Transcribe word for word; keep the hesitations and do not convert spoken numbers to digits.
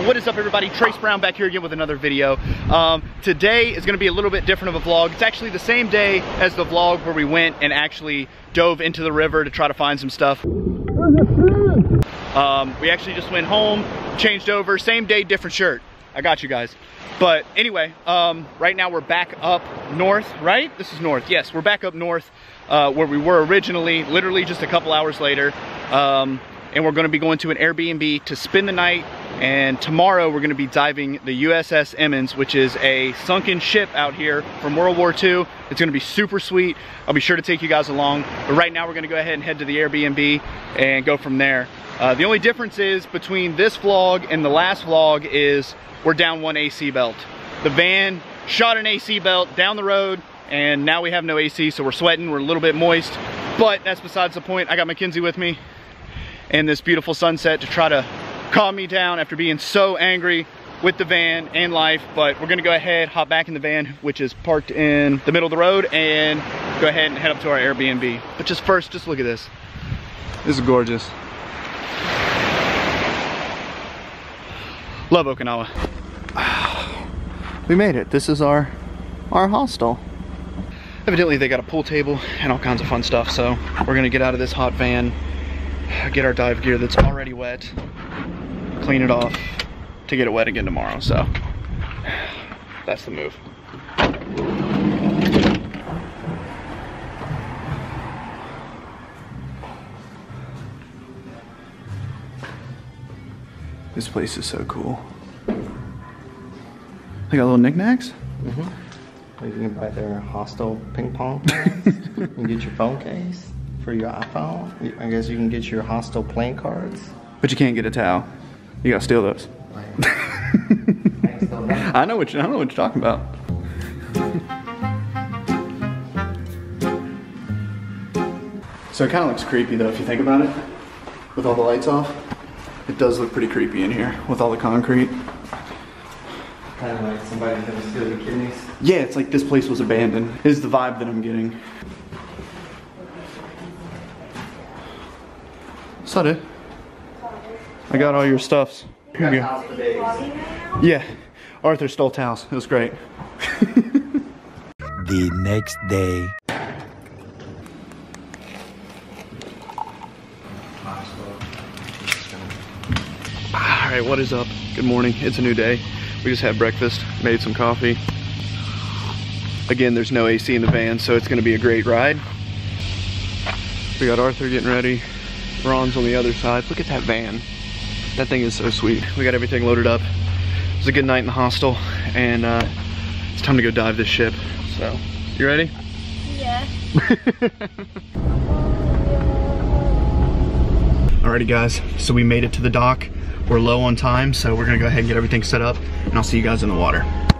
What is up, everybody? Trace Brown back here again with another video. Um, today is going to be a little bit different of a vlog. It's actually the same day as the vlog where we went and actually dove into the river to try to find some stuff. Um, we actually just went home, changed over, same day, different shirt. I got you guys. But anyway, um, right now we're back up north, right? This is north. Yes, we're back up north uh, where we were originally, literally just a couple hours later. Um, and we're going to be going to an Airbnb to spend the night. And tomorrow we're going to be diving the U S S Emmons, which is a sunken ship out here from World War Two. It's going to be super sweet. I'll be sure to take you guys along. But right now we're going to go ahead and head to the Airbnb and go from there. Uh, the only difference is between this vlog and the last vlog is we're down one A C belt. The van shot an A C belt down the road, and now we have no A C, so we're sweating, we're a little bit moist, but that's besides the point. I got Mackenzie with me and this beautiful sunset to try to calm me down after being so angry with the van and life. But we're gonna go ahead, hop back in the van, which is parked in the middle of the road, and go ahead and head up to our Airbnb. But just first, just look at this. This is gorgeous. Love Okinawa. We made it. This is our our hostel. Evidently they got a pool table and all kinds of fun stuff, so we're gonna get out of this hot van, get our dive gear that's already wet, clean it off to get it wet again tomorrow. So that's the move. This place is so cool. They got little knickknacks? Mm-hmm. You can buy their hostel ping pong. You can get your phone case for your iPhone. I guess you can get your hostel playing cards. But you can't get a towel. You gotta steal those. I know what you, I know what you're talking about. So it kind of looks creepy though if you think about it, with all the lights off. It does look pretty creepy in here with all the concrete. Kind of like somebody's gonna steal your kidneys. Yeah, it's like this place was abandoned, is the vibe that I'm getting. Sorry. I got all your stuffs. Here you go. Yeah, Arthur stole towels. It was great. The next day. All right, what is up? Good morning. It's a new day. We just had breakfast, made some coffee. Again, there's no A C in the van, so it's gonna be a great ride. We got Arthur getting ready. Ron's on the other side. Look at that van. That thing is so sweet. We got everything loaded up. It was a good night in the hostel, and uh, it's time to go dive this ship. So, you ready? Yeah. Alrighty guys, so we made it to the dock. We're low on time, so we're gonna go ahead and get everything set up, and I'll see you guys in the water.